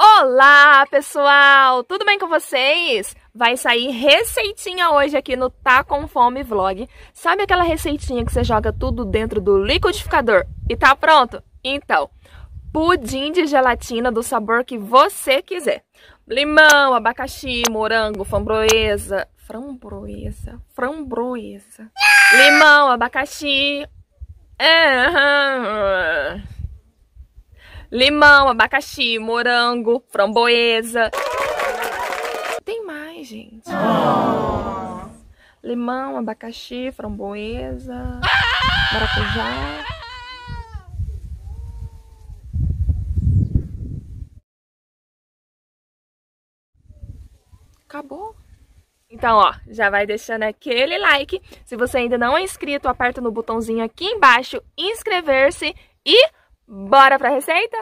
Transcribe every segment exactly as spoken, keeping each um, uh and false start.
Olá, pessoal! Tudo bem com vocês? Vai sair receitinha hoje aqui no Tá Com Fome Vlog. Sabe aquela receitinha que você joga tudo dentro do liquidificador e tá pronto? Então, pudim de gelatina do sabor que você quiser. Limão, abacaxi, morango, framboesa... Framboesa... Framboesa... Limão, abacaxi... É... Limão, abacaxi, morango, framboesa. Tem mais, gente. Oh. Limão, abacaxi, framboesa, maracujá. Acabou. Então, ó, já vai deixando aquele like. Se você ainda não é inscrito, aperta no botãozinho aqui embaixo, inscrever-se e... Bora pra receita?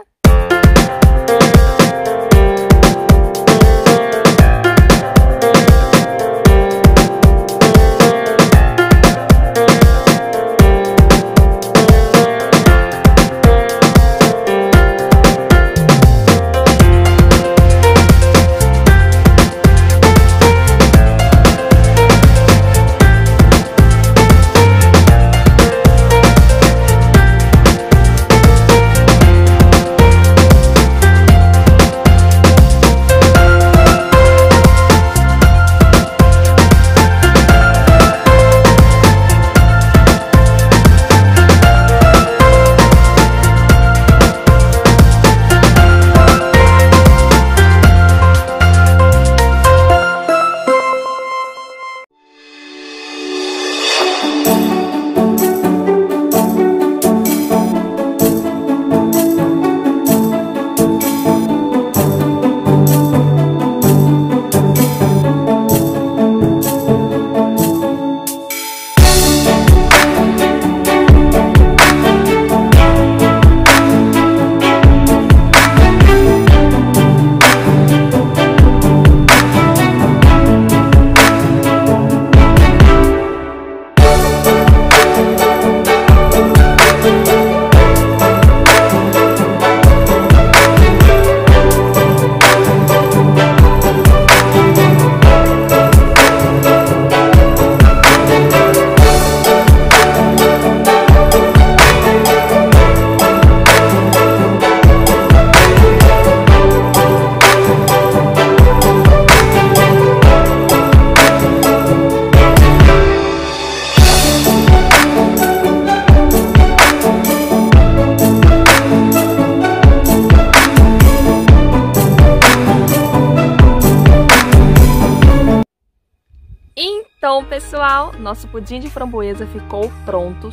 Então, pessoal, nosso pudim de framboesa ficou pronto.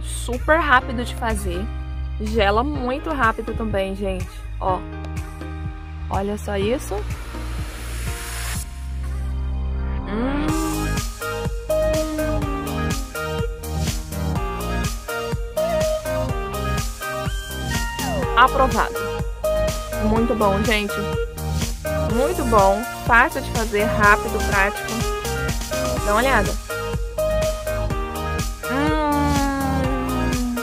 Super rápido de fazer. Gela muito rápido também, gente. Ó. Olha só isso. Hum. Aprovado. Muito bom, gente. Muito bom, fácil de fazer, rápido, prático. Dá uma olhada. Hum.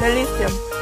Delícia!